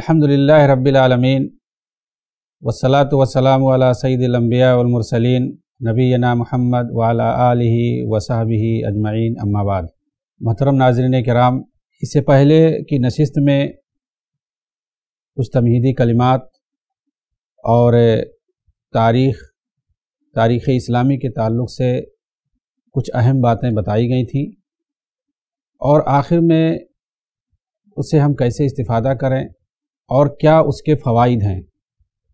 अल्हम्दुलिल्लाह रब्बिल आलमीन वस्सलातु वस्सलामु अला सय्यिदिल अंबिया वल मुरसलीन नबीना मुहम्मद व अला आलिहि व सहबिहि अजमईन अम्मा बाद। मोहतरम नाज़रीन किराम, इससे पहले की नशिस्त में कुछ तमहीदी कलिमात और तारीख़ इस्लामी के ताल्लुक़ से कुछ अहम बातें बताई गई थी और आखिर में उससे हम कैसे इस्तिफ़ादा करें और क्या उसके फ़वाइद हैं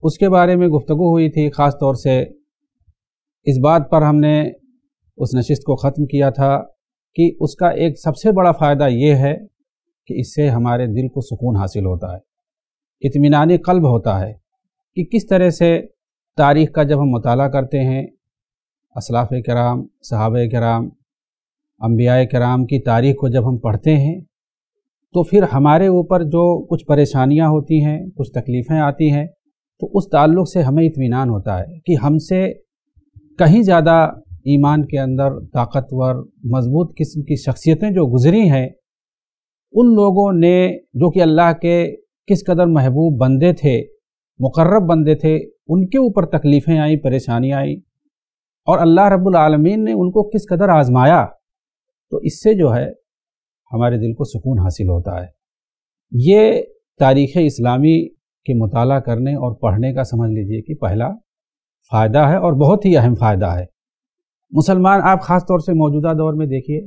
उसके बारे में गुफ्तगू हुई थी। ख़ास तौर से इस बात पर हमने उस नशिस्त को ख़त्म किया था कि उसका एक सबसे बड़ा फ़ायदा ये है कि इससे हमारे दिल को सुकून हासिल होता है, इत्मीनान क़ल्ब होता है कि किस तरह से तारीख़ का जब हम मुताला करते हैं, असलाफ़े किराम, सहाबे किराम, अंबियाए किराम की तारीख़ को जब हम पढ़ते हैं तो फिर हमारे ऊपर जो कुछ परेशानियां होती हैं, कुछ तकलीफ़ें आती हैं, तो उस ताल्लुक़ से हमें इत्मीनान होता है कि हमसे कहीं ज़्यादा ईमान के अंदर ताकतवर मजबूत किस्म की शख्सियतें जो गुज़री हैं, उन लोगों ने जो कि अल्लाह के किस कदर महबूब बंदे थे, मुकर्रब बंदे थे, उनके ऊपर तकलीफ़ें आईं, परेशानियाँ आईं और अल्लाह रब्बुल आलमीन ने उनको किस कदर आज़माया, तो इससे जो है हमारे दिल को सुकून हासिल होता है। ये तारीख़ इस्लामी के मुताला करने और पढ़ने का समझ लीजिए कि पहला फ़ायदा है और बहुत ही अहम फ़ायदा है। मुसलमान आप ख़ास तौर से मौजूदा दौर में देखिए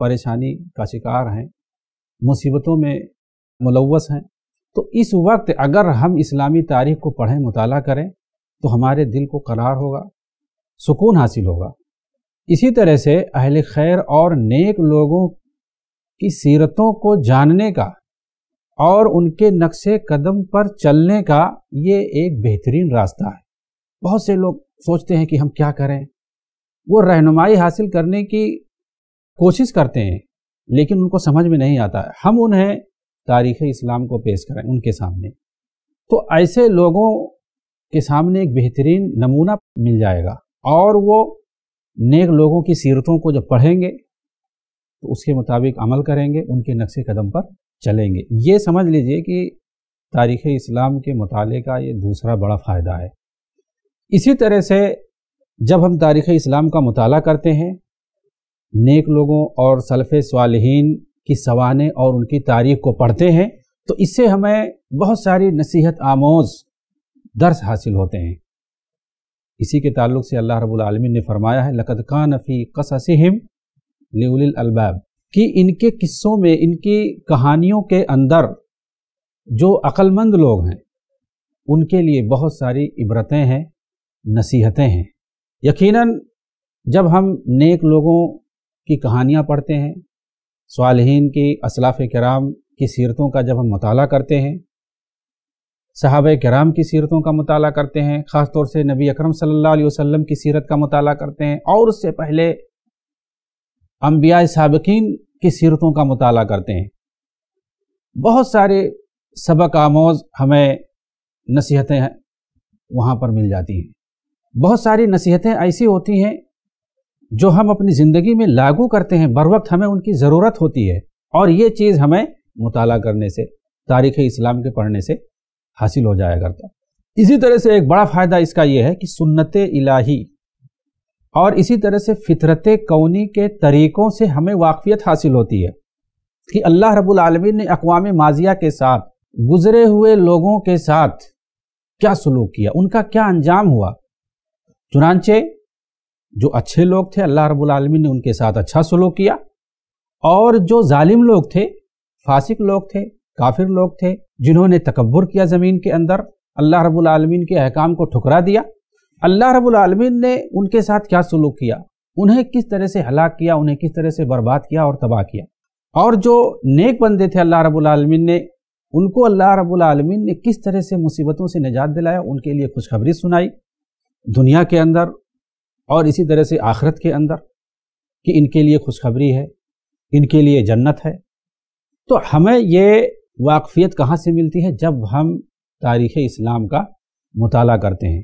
परेशानी का शिकार हैं, मुसीबतों में मुलव्वस हैं, तो इस वक्त अगर हम इस्लामी तारीख़ को पढ़ें, मुताला करें तो हमारे दिल को करार होगा, सुकून हासिल होगा। इसी तरह से अहले खैर और नेक लोगों की सीरतों को जानने का और उनके नक्शे कदम पर चलने का ये एक बेहतरीन रास्ता है। बहुत से लोग सोचते हैं कि हम क्या करें, वो रहनुमाई हासिल करने की कोशिश करते हैं लेकिन उनको समझ में नहीं आता है। हम उन्हें तारीख़ इस्लाम को पेश करें उनके सामने, तो ऐसे लोगों के सामने एक बेहतरीन नमूना मिल जाएगा और वो नेक लोगों की सीरतों को जब पढ़ेंगे तो उसके मुताबिक अमल करेंगे, उनके नक्शे कदम पर चलेंगे। ये समझ लीजिए कि तारीख़ इस्लाम के मुताले का ये दूसरा बड़ा फ़ायदा है। इसी तरह से जब हम तारीख़ इस्लाम का मुताला करते हैं, नेक लोगों और सलफ़े स्वालिहीन की सवाने और उनकी तारीख़ को पढ़ते हैं, तो इससे हमें बहुत सारी नसीहत आमोज़ दर्स हासिल होते हैं। इसी के ताल्लुक़ से अल्लाह रब्बुल आलमीन ने फरमाया है, लक़द कान फ़ी क़ससिहिम लिउलिल अल्बाब, कि इनके किस्सों में, इनकी कहानियों के अंदर जो अक्लमंद लोग हैं उनके लिए बहुत सारी इबरतें हैं, नसीहतें हैं। यकीनन जब हम नेक लोगों की कहानियाँ पढ़ते हैं, सालिहीन की, असलाफ़े किराम की सीरतों का जब हम मुताला करते हैं, सहाबा किराम की सीरतों का मुताला करते हैं, ख़ास तौर से नबी अकरम सल्लल्लाहु अलैहि वसल्लम की सीरत का मुताला करते हैं और उससे पहले अंबियाए साबिकीन की सीरतों का मुताला करते हैं, बहुत सारे सबक आमोज़ हमें नसीहतें वहाँ पर मिल जाती हैं। बहुत सारी नसीहतें ऐसी होती हैं जो हम अपनी ज़िंदगी में लागू करते हैं, बर वक्त हमें उनकी ज़रूरत होती है और ये चीज़ हमें मुताला करने से, तारीख़ इस्लाम के पढ़ने से हासिल हो जाया करता। इसी तरह से एक बड़ा फ़ायदा इसका ये है कि सुन्नत इलाही और इसी तरह से फितरत कौनी के तरीक़ों से हमें वाक़फ़ियत हासिल होती है कि अल्लाह रब्बुल आलमीन ने अक़वाम माज़िया के साथ, गुज़रे हुए लोगों के साथ क्या सलूक किया, उनका क्या अंजाम हुआ। चुनांचे जो अच्छे लोग थे अल्लाह रब्बुल आलमीन ने उनके साथ अच्छा सलूक किया और जो ज़ालिम लोग थे, फासिक लोग थे, काफिर लोग थे, जिन्होंने तकब्बुर किया ज़मीन के अंदर, अल्लाह रब्बुल आलमीन के अहकाम को ठुकरा दिया, अल्लाह रब्बुल आलमीन ने उनके साथ क्या सलूक किया, उन्हें किस तरह से हलाक किया, उन्हें किस तरह से बर्बाद किया और तबाह किया। और जो नेक बंदे थे अल्लाह रब्बुल आलमीन ने उनको, अल्लाह रब्बुल आलमीन ने किस तरह से मुसीबतों से निजात दिलाया, उनके लिए खुशखबरी सुनाई दुनिया के अंदर और इसी तरह से आखिरत के अंदर कि इनके लिए खुशखबरी है, इनके लिए जन्नत है। तो हमें ये वाक़फ़ियत कहाँ से मिलती है? जब हम तारीख़ इस्लाम का मुताला करते हैं।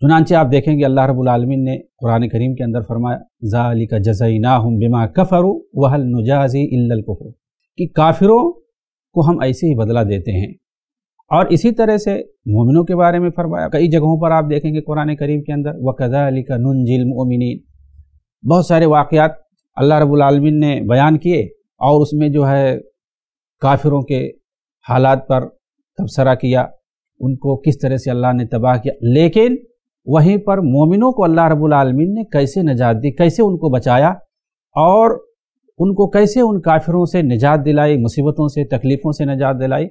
चुनांचे आप देखेंगे अल्लाह रब्बुल आलमीन ने कुरान करीम के अंदर फरमाया, ज़ालिका जज़ईनाहुम बिमा कफ़रू वहल नुजाज़ी इल्लल कुफ़्र, कि काफिरों को हम ऐसे ही बदला देते हैं और इसी तरह से मोमिनों के बारे में फरमाया। कई जगहों पर आप देखेंगे कुरान करीम के अंदर वकज़ालिक नुनजिल मोमिनीन, बहुत सारे वाक़यात अल्लाह रब्बुल आलमीन ने बयान किए और उसमें जो है काफिरों के हालात पर तबसरा किया, उनको किस तरह से अल्लाह ने तबाह किया। लेकिन वहीं पर मोमिनों को अल्लाह रब्बुल आलमीन ने कैसे निजात दी, कैसे उनको बचाया और उनको कैसे उन काफिरों से निजात दिलाई, मुसीबतों से, तकलीफ़ों से निजात दिलाई।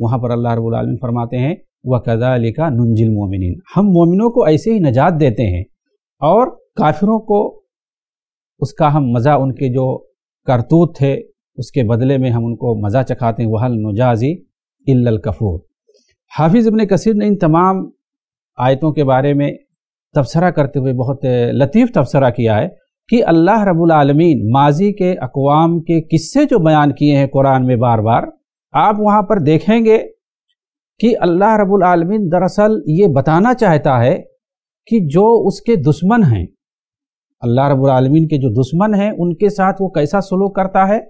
वहाँ पर अल्लाह रब्बुल आलमीन फरमाते हैं वकज़ालिक नुनजिल मोमिनीन, हम मोमिनों को ऐसे ही निजात देते हैं और काफिरों को उसका हम मज़ा, उनके जो करतूत थे उसके बदले में हम उनको मज़ा चखाते हैं। वहल नुजाज़ी इल्लल कफूर। हाफिज़ इब्न कसीर ने इन तमाम आयतों के बारे में तबसरा करते हुए बहुत लतीफ़ तबसरा किया है कि अल्लाह रब्बुल आलमीन माजी के अक़वाम के किस्से जो बयान किए हैं कुरान में बार बार, आप वहाँ पर देखेंगे कि अल्लाह रब्बुल आलमीन दरअसल ये बताना चाहता है कि जो उसके दुश्मन हैं, अल्लाह रब्बुल आलमीन के जो दुश्मन हैं उनके साथ वो कैसा सलूक करता है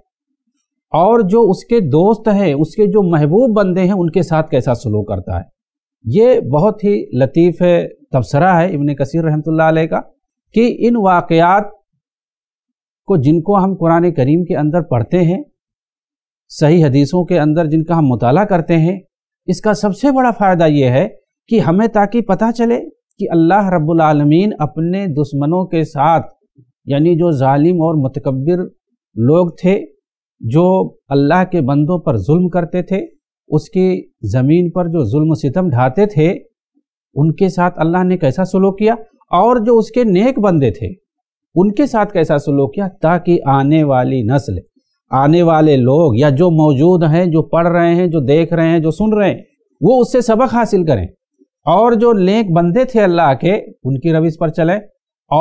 और जो उसके दोस्त हैं, उसके जो महबूब बंदे हैं उनके साथ कैसा सलूक करता है। ये बहुत ही लतीफ़ तबसरा है इब्न कसीर रहमतुल्लाह अलैह का कि इन वाक़यात को जिनको हम कुरान करीम के अंदर पढ़ते हैं, सही हदीसों के अंदर जिनका हम मुताला करते हैं, इसका सबसे बड़ा फ़ायदा ये है कि हमें ताकि पता चले कि अल्लाह रब्बुल आलमीन अपने दुश्मनों के साथ, यानी जो जालिम और मुतकब्बिर लोग थे, जो अल्लाह के बंदों पर जुल्म करते थे, उसकी ज़मीन पर जो जुल्म सितम ढाते थे, उनके साथ अल्लाह ने कैसा सलूक किया और जो उसके नेक बंदे थे उनके साथ कैसा सलूक किया, ताकि आने वाली नस्ल, आने वाले लोग या जो मौजूद हैं, जो पढ़ रहे हैं, जो देख रहे हैं, जो सुन रहे हैं, वो उससे सबक हासिल करें और जो नेक बंदे थे अल्लाह के उनकी रविश पर चलें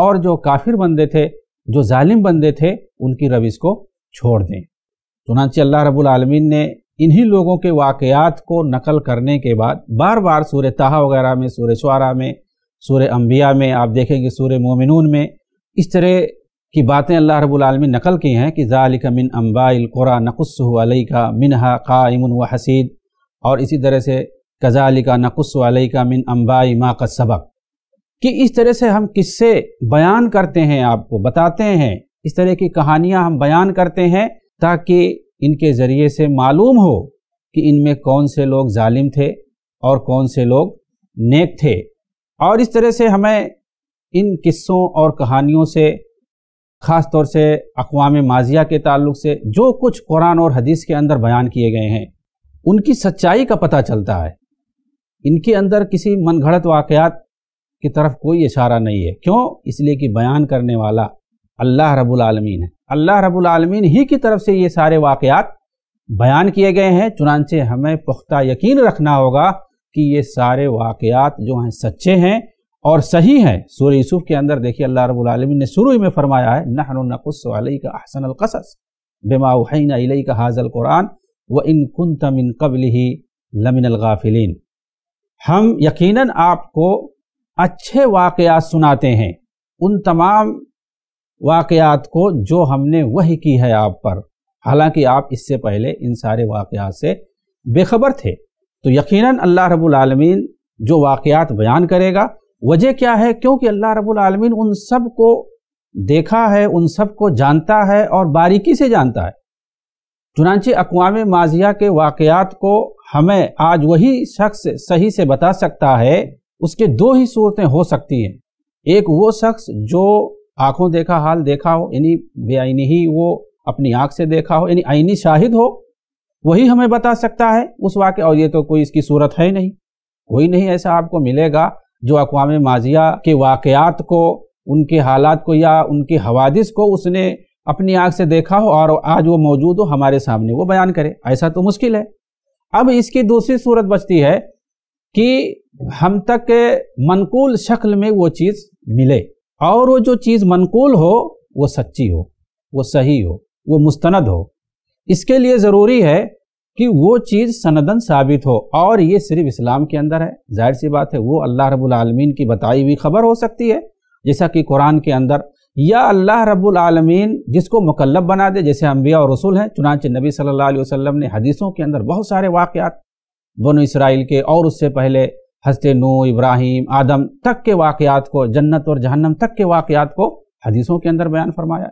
और जो काफिर बंदे थे, जो जालिम बंदे थे, उनकी रविश को छोड़ दें। चुनांचे अल्लाह रब्बुल आलमीन ने इन्हीं लोगों के वाक़यात को नकल करने के बाद बार बार सूरह ताहा वगैरह में, सूरह शुआरा में, सूरह अंबिया में, आप देखेंगे सूरह मोमिनून में इस तरह की बातें अल्लाह रब्बुल आलमीन नकल की हैं कि ज़ालिका मिन अंबाइल क़ुरा नक़ुस्सुहु अलैका मिनहा क़ाइमुन व हसीद, और इसी तरह से कज़ालिका नक़ुस्सु अलैका मिन अंबाइ मा क़द सबक़, कि इस तरह से हम किस्से बयान करते हैं, आपको बताते हैं, इस तरह की कहानियाँ हम बयान करते हैं ताकि इनके ज़रिए से मालूम हो कि इनमें कौन से लोग जालिम थे और कौन से लोग नेक थे। और इस तरह से हमें इन किस्सों और कहानियों से, ख़ास तौर से अक़वाम माज़िया के ताल्लुक़ से जो कुछ कुरान और हदीस के अंदर बयान किए गए हैं, उनकी सच्चाई का पता चलता है। इनके अंदर किसी मनगढ़ंत वाक़यात की तरफ कोई इशारा नहीं है। क्यों? इसलिए कि बयान करने वाला अल्लाह रब्बुल आलमीन है। अल्लाह रब्बुल आलमीन ही की तरफ से ये सारे वाक़यात बयान किए गए हैं। चुनांचे हमें पुख्ता यकीन रखना होगा कि ये सारे वाक़यात जो हैं सच्चे हैं और सही हैं। सूरह यूसुफ के अंदर देखिए अल्लाह रब्बुल आलमीन ने शुरू ही में फरमाया है नहनु नक़ुस्सु अलैका अहसनल क़सस बिमा औहैना इलैका हाज़ल कुरान व इन कुन्त मिन क़ब्लिही लमिनल गाफ़िलीन। हम यकीनन आपको अच्छे वाक़यात सुनाते हैं, उन तमाम वाक़यात को जो हमने वही की है आप पर, हालांकि आप इससे पहले इन सारे वाक़यात से बेखबर थे। तो यकीनन अल्लाह रब्बुल आलमीन जो वाक़यात बयान करेगा, वजह क्या है? क्योंकि अल्लाह रब्बुल आलमीन उन सब को देखा है, उन सब को जानता है और बारीकी से जानता है। चुनांचे अक़वाम माज़िया के वाक़यात को हमें आज वही शख्स सही से बता सकता है। उसके दो ही सूरतें हो सकती हैं, एक वो शख्स जो आँखों देखा हाल देखा हो, यानी बेआईनी ही वो अपनी आँख से देखा हो, यानी आईनी शाहिद हो, वही हमें बता सकता है उस वाक़े, और ये तो कोई इसकी सूरत है नहीं, कोई नहीं ऐसा आपको मिलेगा जो अक़वाम माज़िया के वाक़यात को, उनके हालात को या उनके हवादिस को उसने अपनी आँख से देखा हो और आज वो मौजूद हो, हमारे सामने वो बयान करे, ऐसा तो मुश्किल है। अब इसकी दूसरी सूरत बचती है कि हम तक मनकूल शक्ल में वो चीज़ मिले और वो जो चीज़ मनकूल हो वो सच्ची हो, वो सही हो, वो मुस्तनद हो। इसके लिए ज़रूरी है कि वो चीज़ सनदन साबित हो, और ये सिर्फ इस्लाम के अंदर है। जाहिर सी बात है वो अल्लाह रब्बुल आलमीन की बताई हुई खबर हो सकती है, जैसा कि कुरान के अंदर, या अल्लाह रब्बुल आलमीन जिसको मुकल्लब बना दे, जैसे अंबिया और रसूल हैं। चुनांचे नबी सल्लल्लाहु अलैहि वसल्लम ने हदीसों के अंदर बहुत सारे वाक़यात बनो इसराइल के और उससे पहले हज़रत नूह, इब्राहीम, आदम तक के वाक़यात को, जन्नत और जहन्नम तक के वाक़यात को हदीसों के अंदर बयान फरमाया।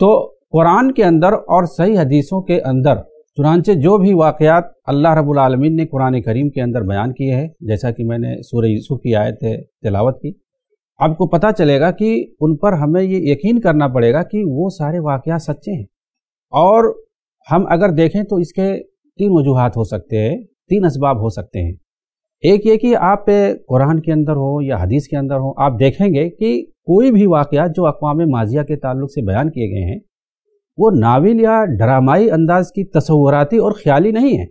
तो कुरान के अंदर और सही हदीसों के अंदर चुनांचे जो भी वाक़यात अल्लाह रब्बुल आलमीन ने कुरान करीम के अंदर बयान किए हैं, जैसा कि मैंने सूरह यूसुफ की आयत तिलावत की, आपको पता चलेगा कि उन पर हमें ये यकीन करना पड़ेगा कि वो सारे वाक़यात सच्चे हैं। और हम अगर देखें तो इसके तीन वजूहात हो सकते हैं, तीन असबाब हो सकते हैं। एक ये कि आप कुरान के अंदर हो या हदीस के अंदर हो, आप देखेंगे कि कोई भी वाक़यात जो अक़वाम माज़िया के ताल्लुक़ से बयान किए गए हैं वो नाविल या डरामाई अंदाज की तसव्वुराती और ख़्याली नहीं है,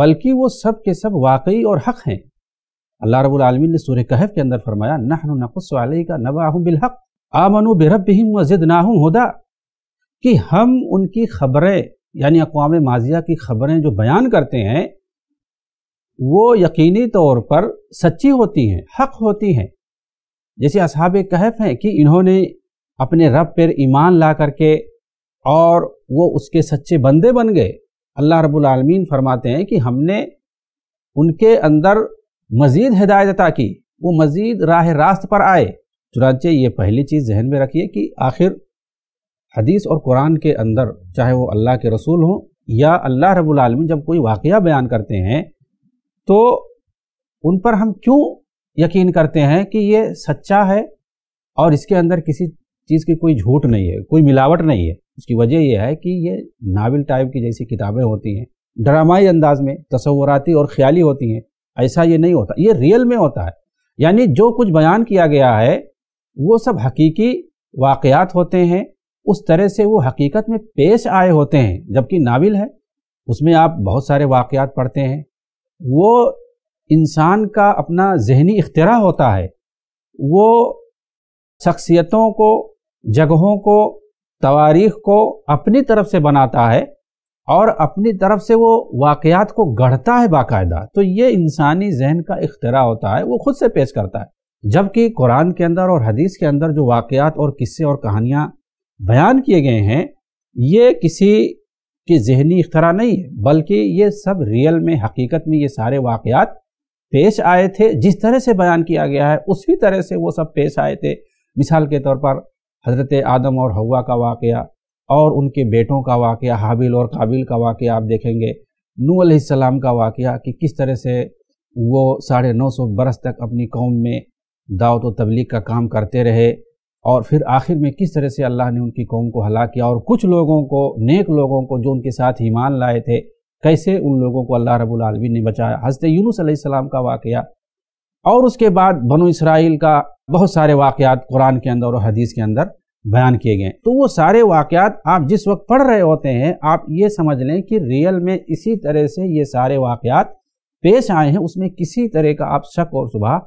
बल्कि वो सब के सब वाक़ई और हक़ हैं। अल्लाह रब्बुल आलमीन ने सूरह कहफ़ के अंदर फरमाया, नहनु नक़ुस्सु अलैका नबअहुम बिलहक़ आमनु बिरब्बिहिम वज़िदनाहुम हुदा, कि हम उनकी ख़बरें यानी अक़वाम माज़िया की ख़बरें जो बयान करते हैं वो यकीनी तौर पर सच्ची होती हैं, हक़ होती हैं। जैसे असहाबे कहफ़ हैं कि इन्होंने अपने रब पर ईमान ला करके और वो उसके सच्चे बंदे बन गए। अल्लाह रब्बुल आलमीन फरमाते हैं कि हमने उनके अंदर मज़ीद हिदायत अता की, वो मज़ीद राह रास्त पर आए। चुनांचे ये पहली चीज़ जहन में रखिए कि आखिर हदीस और कुरान के अंदर चाहे वो अल्लाह के रसूल हों या अल्लाह रब्बुल आलमीन जब कोई वाक़या बयान करते हैं तो उन पर हम क्यों यकीन करते हैं कि ये सच्चा है और इसके अंदर किसी चीज़ की कोई झूठ नहीं है, कोई मिलावट नहीं है। उसकी वजह यह है कि ये नावल टाइप की जैसी किताबें होती हैं, ड्रामाई अंदाज में तसव्वुराती और ख़्याली होती हैं। ऐसा ये नहीं होता, ये रियल में होता है। यानी जो कुछ बयान किया गया है वो सब हकीकी वाक़यात होते हैं, उस तरह से वो हकीकत में पेश आए होते हैं। जबकि नावल है, उसमें आप बहुत सारे वाक़यात पढ़ते हैं, वो इंसान का अपना ज़हनी इख्तिरा होता है, वो शख्सियतों को, जगहों को, तवारीख़ को अपनी तरफ से बनाता है और अपनी तरफ से वो वाक़यात को गढ़ता है बाकायदा। तो ये इंसानी जहन का इख्तिरा होता है, वो खुद से पेश करता है। जबकि कुरान के अंदर और हदीस के अंदर जो वाक़यात और किस्से और कहानियाँ बयान किए गए हैं ये किसी के जहनी इख्तिरा नहीं है, बल्कि ये सब रियल में, हकीकत में ये सारे वाक़यात पेश आए थे। जिस तरह से बयान किया गया है उसी तरह से वो सब पेश आए थे। मिसाल के तौर पर हज़रत आदम और हव्वा का वाक़या और उनके बेटों का वाक़या, हाबिल और काबिल का वाक़या आप देखेंगे, नूह अलैहिस्सलाम का वाक़या कि किस तरह से वो 950 बरस तक अपनी कौम में दावत व तबलीग का काम करते रहे और फिर आखिर में किस तरह से अल्लाह ने उनकी कौम को हलाक किया और कुछ लोगों को, नेक लोगों को जो उनके साथ ईमान लाए थे, कैसे उन लोगों को अल्लाह रब्बुल आलमीन ने बचाया। हज़रत यूनुस अलैहिस्सलाम का वाक़या और उसके बाद बनो इसराइल का बहुत सारे वाक़यात कुरान के अंदर और हदीस के अंदर बयान किए गए। तो वो सारे वाक़यात आप जिस वक्त पढ़ रहे होते हैं आप ये समझ लें कि रियल में इसी तरह से ये सारे वाक़यात पेश आए हैं, उसमें किसी तरह का आप शक और शुबहा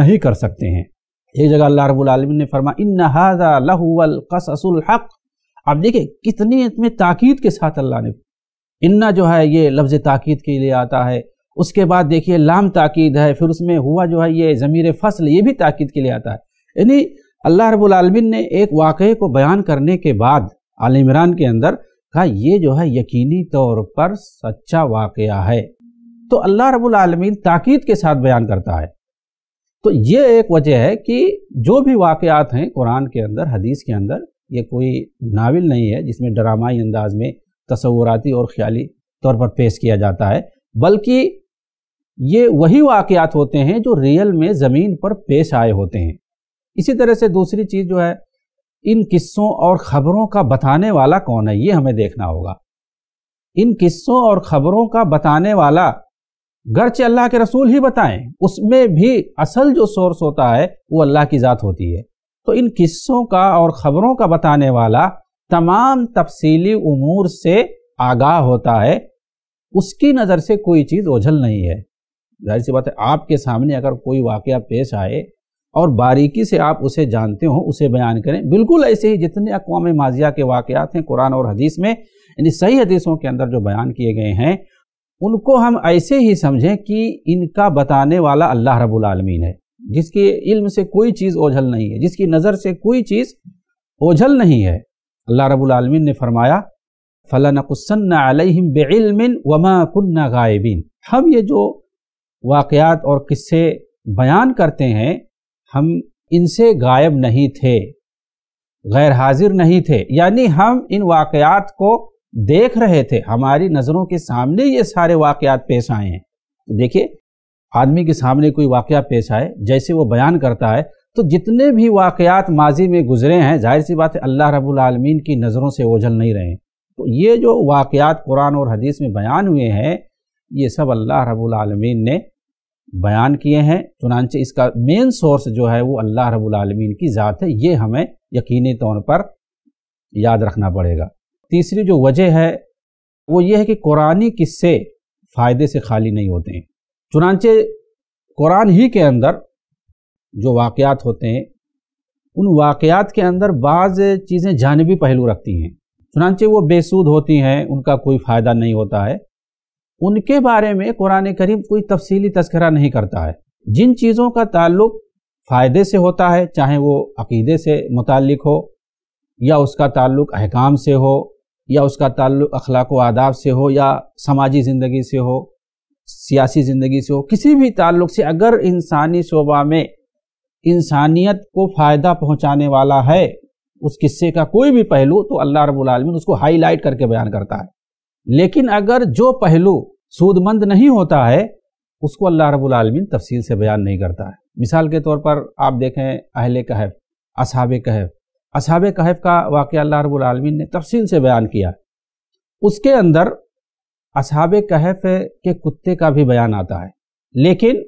नहीं कर सकते हैं। एक जगह अल्लाह रब्बुल आलमीन ने फरमाया, इन्ना हाज़ा लहुवल क़ससुल हक़। आप देखिए कितनी इसमें ताक़ीद के साथ अल्लाह ने, इन्ना जो है ये लफ्ज़ ताक़ीद के लिए आता है, उसके बाद देखिए लाम ताक़ीद है, फिर उसमें हुआ जो है ये ज़मीर फ़स्ल, ये भी ताक़ीद के लिए आता है। यानी अल्लाह रब्बुल आलमीन ने एक वाक़ये को बयान करने के बाद आले इमरान के अंदर कहा ये जो है यकीनी तौर पर सच्चा वाक़या है। तो अल्लाह रब्बुल आलमीन ताक़ीद के साथ बयान करता है। तो ये एक वजह है कि जो भी वाक़यात हैं कुरान के अंदर, हदीस के अंदर, ये कोई नावल नहीं है जिसमें ड्रामाई अंदाज में तसव्वुराती और ख़्याली तौर पर पेश किया जाता है, बल्कि ये वही वाक़यात होते हैं जो रियल में ज़मीन पर पेश आए होते हैं। इसी तरह से दूसरी चीज़ जो है, इन किस्सों और ख़बरों का बताने वाला कौन है ये हमें देखना होगा। इन किस्सों और ख़बरों का बताने वाला गरचे अल्लाह के रसूल ही बताएं, उसमें भी असल जो सोर्स होता है वो अल्लाह की ज़ात होती है। तो इन किस्सों का और ख़बरों का बताने वाला तमाम तफसीली उमूर से आगाह होता है, उसकी नज़र से कोई चीज़ ओझल नहीं है। जाहिर सी बात है, आपके सामने अगर कोई वाक़या पेश आए और बारीकी से आप उसे जानते हो, उसे बयान करें। बिल्कुल ऐसे ही जितने अक़वाम माज़िया के वाक़यात हैं कुरान और हदीस में, यानी सही हदीसों के अंदर जो बयान किए गए हैं, उनको हम ऐसे ही समझें कि इनका बताने वाला अल्लाह रब्बुल आलमीन है, जिसके इल्म से कोई चीज़ ओझल नहीं है, जिसकी नज़र से कोई चीज़ ओझल नहीं है। अल्लाह रब्बुल आलमीन ने फरमाया, फलनकुस्सन्ना अलैहिम बिइल्मिन वमा कुन्ना गायबीन। हम ये जो वाक़यात और किस्से बयान करते हैं, हम इनसे गायब नहीं थे, गैर हाजिर नहीं थे, यानी हम इन वाक़यात को देख रहे थे, हमारी नज़रों के सामने ये सारे वाक़यात पेश आए हैं। तो देखिए, आदमी के सामने कोई वाक़या पेश आए, जैसे वो बयान करता है, तो जितने भी वाक़यात माजी में गुजरे हैं, जाहिर सी बात है अल्लाह रब्बुल आलमीन की नज़रों से ओझल नहीं रहे। तो ये जो वाक़यात कुरान और हदीस में बयान हुए हैं, ये सब अल्लाह रब्बुल आलमीन ने बयान किए हैं। चुनांचे इसका मेन सोर्स जो है वो अल्लाह रब्बुल आलमीन की ज़ात है, ये हमें यकीनी तौर पर याद रखना पड़ेगा। तीसरी जो वजह है वो ये है कि कुरानी किस्से फ़ायदे से खाली नहीं होते हैं। चुनांचे कुरान ही के अंदर जो वाक़यात होते हैं, उन वाक़यात के अंदर बाज़ चीज़ें जानिबी पहलू रखती हैं, चुनांचे वो बेसूद होती हैं, उनका कोई फ़ायदा नहीं होता है, उनके बारे में कुरान करीम कोई तफसीली तस्करा नहीं करता है। जिन चीज़ों का ताल्लुक़ फ़ायदे से होता है, चाहे वो अक़ीदे से मुताल्लिक़ हो, या उसका ताल्लुक़ अहकाम से हो, या उसका ताल्लुक़ अखलाक व आदाब से हो, या समाजी ज़िंदगी से हो, सियासी ज़िंदगी से हो, किसी भी ताल्लुक़ से अगर इंसानी शोबा में इंसानियत को फ़ायदा पहुँचाने वाला है उस किस्से का कोई भी पहलू, तो अल्लाह रब्बुल आलमीन उसको हाईलाइट करके बयान करता है। लेकिन अगर जो पहलू सूदमंद नहीं होता है, उसको अल्लाह रब्बुल आलमीन तफसील से बयान नहीं करता है। मिसाल के तौर पर आप देखें अहले कहफ़, असहाबे कहफ़, असहाबे कहफ़ का वाक़या अल्लाह रब्बुल आलमीन ने तफसील से बयान किया। उसके अंदर असहाबे कहफ़ के कुत्ते का भी बयान आता है, लेकिन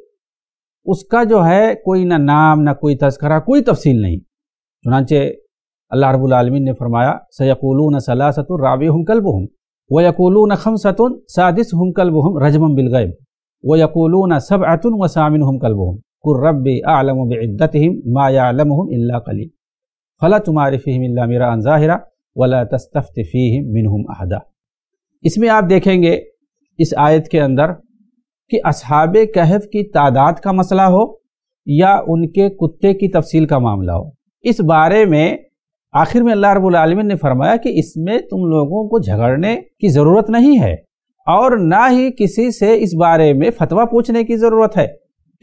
उसका जो है कोई ना नाम, ना कोई तस्करा, कोई तफसील नहीं। चुनांचे अल्लाह रब्बुल आलमीन ने फरमाया, सयक़ूलून सलासतुन राबिहुम कल्बुहुम व यक़ूलून खम्सतुन सादिसहुम कल्बुहुम रजमन बिलग़ैब व यक़ूलून सबअतुन व सामिनहुम कल्बुहुम कुल रब्बी अअलमु बिइद्दतिहिम मा यअलमुहुम इल्ला क़लील फला तुमारिफ़िहिम इल्ला मिराअन ज़ाहिरा वला तस्तफ़्ति फ़ीहिम मिनहुम अहदा। इसमें आप देखेंगे इस आयत के अंदर कि असहाबे कहफ़ की तादाद का मसला हो या उनके कुत्ते की तफसील का मामला हो, इस बारे में आखिर में अल्लाह रब्बुल आलमीन ने फरमाया कि इसमें तुम लोगों को झगड़ने की ज़रूरत नहीं है और ना ही किसी से इस बारे में फतवा पूछने की ज़रूरत है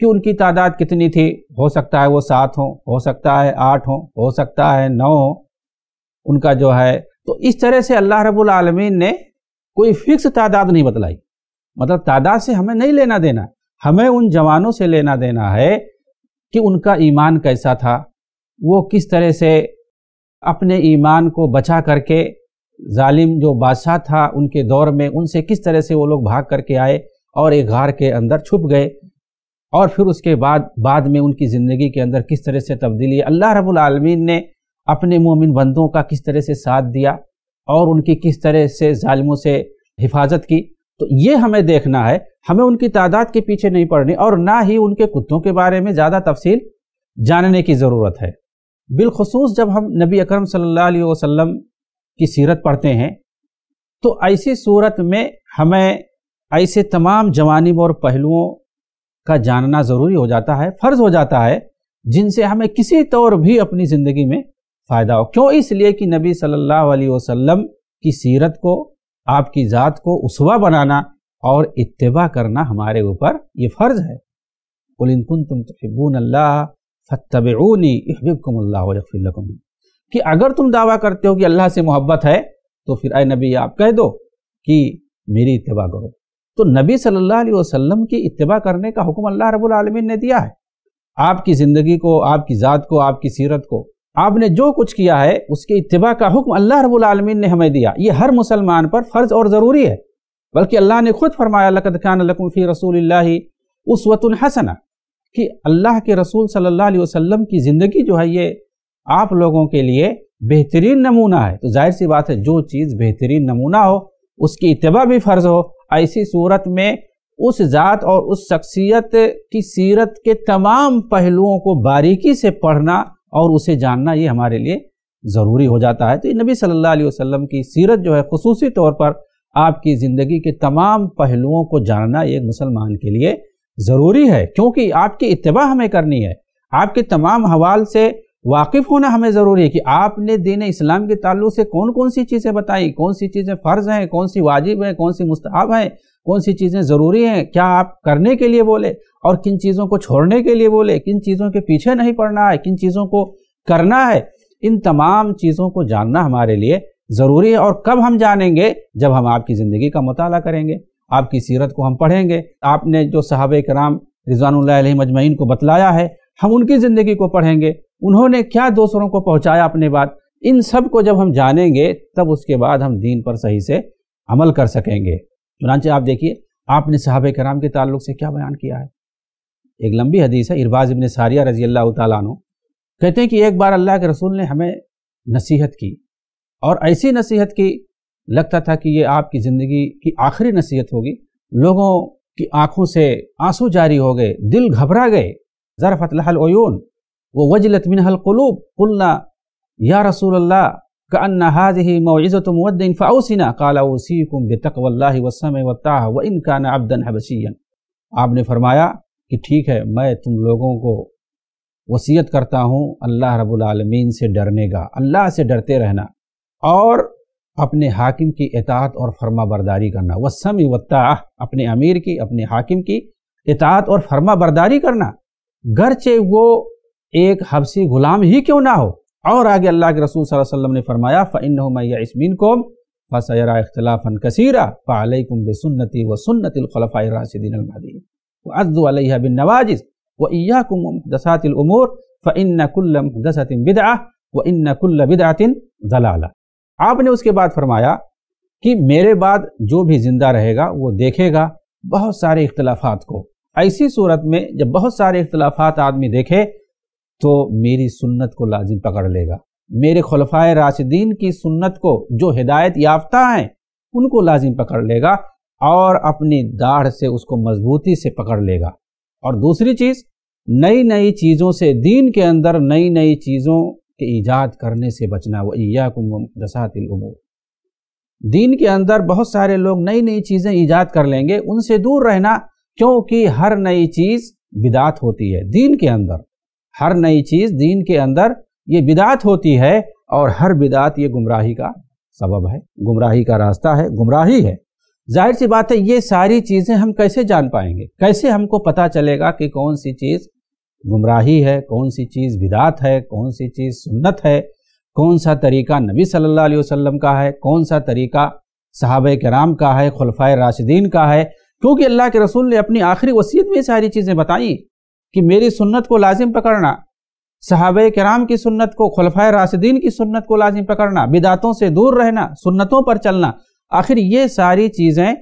कि उनकी तादाद कितनी थी। हो सकता है वो 7 हो सकता है 8 हो सकता है 9 उनका जो है। तो इस तरह से अल्लाह रब्बुल आलमीन ने कोई फिक्स तादाद नहीं बतलाई, मतलब तादाद से हमें नहीं लेना देना, हमें उन जवानों से लेना देना है कि उनका ईमान कैसा था, वो किस तरह से अपने ईमान को बचा करके जालिम जो बादशाह था उनके दौर में उनसे किस तरह से वो लोग भाग करके आए और एक गार के अंदर छुप गए, और फिर उसके बाद में उनकी ज़िंदगी के अंदर किस तरह से तब्दीली। अल्लाह रब्बुल आलमीन ने अपने मोमिन बंदों का किस तरह से साथ दिया और उनकी किस तरह से जालिमों से हिफाजत की। तो ये हमें देखना है, हमें उनकी तादाद के पीछे नहीं पड़नी और ना ही उनके कुत्तों के बारे में ज़्यादा तफसील जानने की ज़रूरत है। बिलखसूस जब हम नबी अकरम सल्लल्लाहु अलैहि वसल्लम की सीरत पढ़ते हैं, तो ऐसी सूरत में हमें ऐसे तमाम जवानिब और पहलुओं का जानना ज़रूरी हो जाता है, फ़र्ज़ हो जाता है, जिनसे हमें किसी तौर भी अपनी ज़िंदगी में फ़ायदा हो। क्यों? इसलिए कि नबी सल्लल्लाहु अलैहि वसल्लम की सीरत को, आपकी ज़ात को उसवा बनाना और इत्तिबा करना हमारे ऊपर ये फ़र्ज़ है। कुल इन कुंतुम तुहिब्बूनल्लाह फत्तबिऊनी युहिब्बुकुमुल्लाह व यग़फिर लकुम, कि अगर तुम दावा करते हो कि अल्लाह से मोहब्बत है, तो फिर ए नबी आप कह दो कि मेरी इत्तिबा करो। तो नबी सल्लल्लाहु अलैहि वसल्लम की इत्तिबा करने का हुक्म अल्लाह रब्बुल आलमीन ने दिया है। आपकी ज़िंदगी को, आपकी ज़ात को, आपकी सीरत को, आपने जो कुछ किया है उसके इत्तिबा का हुक्म अल्लाह रब्बुल आलमीन ने हमें दिया। ये हर मुसलमान पर फ़र्ज़ और ज़रूरी है। बल्कि अल्लाह ने खुद फरमाया, लक़द कान लकुम फ़ी रसूलिल्लाहि उस्वतुन हसना, कि अल्लाह के रसूल सल्लल्लाहु अलैहि वसल्लम की ज़िंदगी जो है ये आप लोगों के लिए बेहतरीन नमूना है। तो जाहिर सी बात है, जो चीज़ बेहतरीन नमूना हो उसकी इत्तिबा भी फ़र्ज़ हो। ऐसी सूरत में उस ज़ात और उस शख्सियत की सीरत के तमाम पहलुओं को बारीकी से पढ़ना और उसे जानना ये हमारे लिए ज़रूरी हो जाता है। तो नबी सल्लल्लाहु अलैहि वसल्लम की सीरत जो है ख़ुसूसी तौर पर आपकी ज़िंदगी के तमाम पहलुओं को जानना एक मुसलमान के लिए ज़रूरी है, क्योंकि आपकी इत्तिबा हमें करनी है, आपके तमाम हवाल से वाकिफ़ होना हमें ज़रूरी है कि आपने दीन इस्लाम के ताल्लुक़ से कौन कौन सी चीज़ें बताई, कौन सी चीज़ें फ़र्ज़ हैं, कौन सी वाजिब हैं, कौन सी मुस्ताहब हैं, कौन सी चीज़ें ज़रूरी हैं, क्या आप करने के लिए बोले और किन चीज़ों को छोड़ने के लिए बोले, किन चीज़ों के पीछे नहीं पड़ना है, किन चीज़ों को करना है, इन तमाम चीज़ों को जानना हमारे लिए ज़रूरी है। और कब हम जानेंगे? जब हम आपकी ज़िंदगी का मुताला करेंगे, आपकी सीरत को हम पढ़ेंगे। आपने जो सहाबा कराम रिज़वानुल्लाह अलैहिम अजमईन को बतलाया है, हम उनकी ज़िंदगी को पढ़ेंगे, उन्होंने क्या दूसरों को पहुँचाया अपने बात, इन सब को जब हम जानेंगे तब उसके बाद हम दीन पर सही से अमल कर सकेंगे। चुनांचे आप देखिए आपने सहाबा कराम के ताल्लुक से क्या बयान किया है। एक लंबी हदीस है, इरबाज़ इब्न सारिया रज़ी अल्लाह तआला अन्हु कहते हैं कि एक बार अल्लाह के रसूल ने हमें नसीहत की और ऐसी नसीहत की लगता था कि ये आपकी ज़िंदगी की आखिरी नसीहत होगी। लोगों की आँखों से आंसू जारी हो गए, दिल घबरा गए, ज़रफ़त लहल उयून व वजलत मिनहल क़ुलूब, क़ुलना या रसूल अल्लाह कअन्ना हाज़िही मौइज़तु मुवद्दिइन फ़अऊसिना, क़ाला औसीकुम बितक़्वल्लाहि वस्समई वत्ताअह व इन काना अब्दन हबशिय्यन। आपने फरमाया कि ठीक है, मैं तुम लोगों को वसीयत करता हूँ अल्लाह रब्बुल आलमीन से डरने का, अल्लाह से डरते रहना और अपने हाकिम की इताअत और फर्मा बरदारी करना, वस्समई वत्ताअह, अपने अमीर की, अपने हाकिम की इताअत और फर्मा बरदारी करना, गरचे वो एक हबसी गुलाम ही क्यों ना हो। और आगे अल्लाह के रसूल सल्लल्लाहु अलैहि वसल्लम ने फरमाया, फ़इन्नहु मै यइश मिनकुम फ़सयरा इख्तिलाफ़न कसीरा फ़अलैकुम बिसुन्नती व सुन्नतिल खुलफ़ाइर राशिदीन अल महदीय्यीन व अज़्ज़ू अलैहा बिन्नवाजिज़ व इय्याकुम व मुहदसातिल उमूर फ़इन्न कुल्ल मुहदसतिन बिदअह व इन्न कुल्ल बिदअतिन दलाला। आपने उसके बाद फरमाया कि मेरे बाद जो भी जिंदा रहेगा वो देखेगा बहुत सारे इख्तिलाफ़ात को, ऐसी सूरत में जब बहुत सारे इख्तिलाफ़ात आदमी देखे तो मेरी सुन्नत को लाजिम पकड़ लेगा, मेरे खुलफाए राशिदीन की सुन्नत को जो हिदायत याफ्ता हैं उनको लाजिम पकड़ लेगा और अपनी दाढ़ से उसको मजबूती से पकड़ लेगा। और दूसरी चीज़, नई नई चीज़ों से दीन के अंदर नई नई चीज़ों के ईजाद करने से बचना, व इय्याकुम मुहदसातिल उमूर, दीन के अंदर बहुत सारे लोग नई नई चीज़ें ईजाद कर लेंगे, उनसे दूर रहना, क्योंकि हर नई चीज़ बिदात होती है दीन के अंदर, हर नई चीज़ दीन के अंदर ये बिदात होती है और हर बिदात ये गुमराही का सबब है, गुमराही का रास्ता है, गुमराही है। जाहिर सी बात है ये सारी चीज़ें हम कैसे जान पाएंगे, कैसे हमको पता चलेगा कि कौन सी चीज़ गुमराही है, कौन सी चीज़ बिदात है, कौन सी चीज़ सुन्नत है, कौन सा तरीका नबी सल्लल्लाहु अलैहि वसल्लम का है, कौन सा तरीका सहाबा किराम का है, खुलफाए राशिदीन का है। क्योंकि अल्लाह के रसूल ने अपनी आखिरी वसीयत में सारी चीज़ें बताई कि मेरी सुन्नत को लाजिम पकड़ना, सहाबा किराम की सुन्नत को, खुलफाए राशिदीन की सुन्नत को लाजिम पकड़ना, बिदातों से दूर रहना, सुन्नतों पर चलना। आखिर ये सारी चीज़ें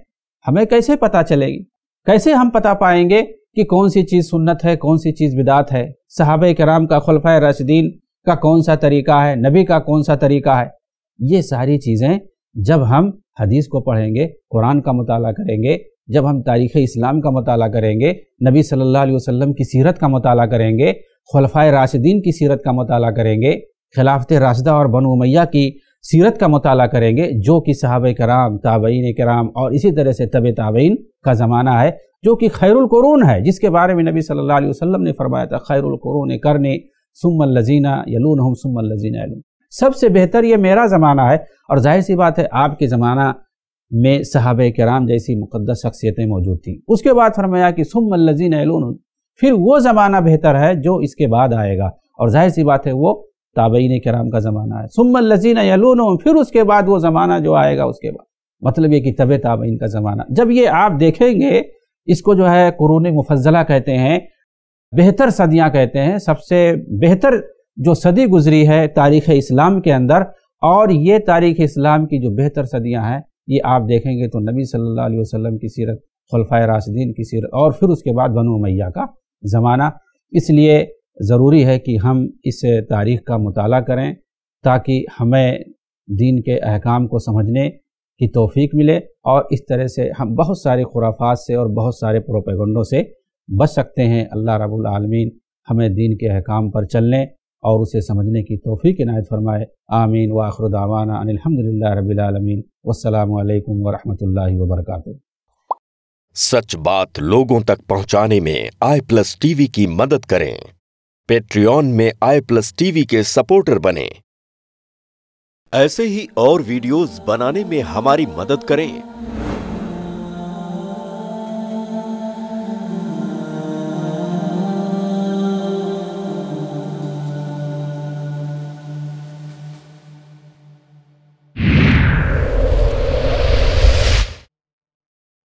हमें कैसे पता चलेगी, कैसे हम पता पाएंगे कि कौन सी चीज़ सुन्नत है, कौन सी चीज़ बिदात है, सहाबा किराम का, खुलफाए राशिदीन का कौन सा तरीका है, नबी का कौन सा तरीका है। ये सारी चीज़ें जब हम हदीस को पढ़ेंगे, कुरान का मुताला करेंगे, जब हम तारीख़ इस्लाम का मताला करेंगे, नबी सल्लल्लाहु अलैहि वसल्लम की सीरत का मताला करेंगे, खुलफाए राशिदीन की सीरत का मताला करेंगे, खिलाफत राशिदा और बनु उमय्या की सीरत का मताला करेंगे, जो कि सहाबा कराम, ताबईन कराम और इसी तरह से तबे ताबईन का ज़माना है, जो कि खैरुल कुरून है, जिसके बारे में नबी सल्लल्लाहु अलैहि वसल्लम ने फरमाया था, खैरुल कुरून करनी सुम्मल लजीना यलूनहुम सुम्मल लजीना यलून, सबसे बेहतर ये मेरा ज़माना है। और जाहिर सी बात है आपके ज़माना में सहाबा किराम जैसी मुक़द्दस शख्सियतें मौजूद थीं। उसके बाद फरमाया कि सुम्मल लज़ीना यलूनहुम, फिर वो ज़माना बेहतर है जो इसके बाद आएगा, और जाहिर सी बात है वो ताबईन किराम का ज़माना है। सुम्मल लज़ीना यलूनहुम, फिर उसके बाद वो ज़माना जो आएगा उसके बाद, मतलब ये कि तबे ताबईन का ज़माना। जब ये आप देखेंगे, इसको जो है कुरून मुफजला कहते हैं, बेहतर सदियाँ कहते हैं, सबसे बेहतर जो सदी गुजरी है तारीख़ इस्लाम के अंदर, और ये तारीख़ इस्लाम की जो बेहतर सदियाँ हैं ये आप देखेंगे तो नबी सल्लल्लाहु अलैहि वसल्लम की सीरत, खुलफाए राशिदीन की सीरत और फिर उसके बाद बनु उमय्या का ज़माना। इसलिए ज़रूरी है कि हम इस तारीख़ का मुताला करें ताकि हमें दीन के अहकाम को समझने की तौफीक मिले, और इस तरह से हम बहुत सारे खुराफात से और बहुत सारे प्रोपेगेंडों से बच सकते हैं। अल्लाह रब्बुल आलमीन हमें दीन के अहकाम पर चलने और उसे समझने की तौफीक इनायत फरमाए। आमीन। व आखिर दावाना अनिल हम्दुलिल्लाह रब्बिल आलमीन। वस्सलामु अलैकुम व रहमतुल्लाहि व बरकातहू। सच बात लोगों तक पहुंचाने में i+ TV की मदद करें। पेट्रियॉन में i+ TV के सपोर्टर बने। ऐसे ही और वीडियोस बनाने में हमारी मदद करें।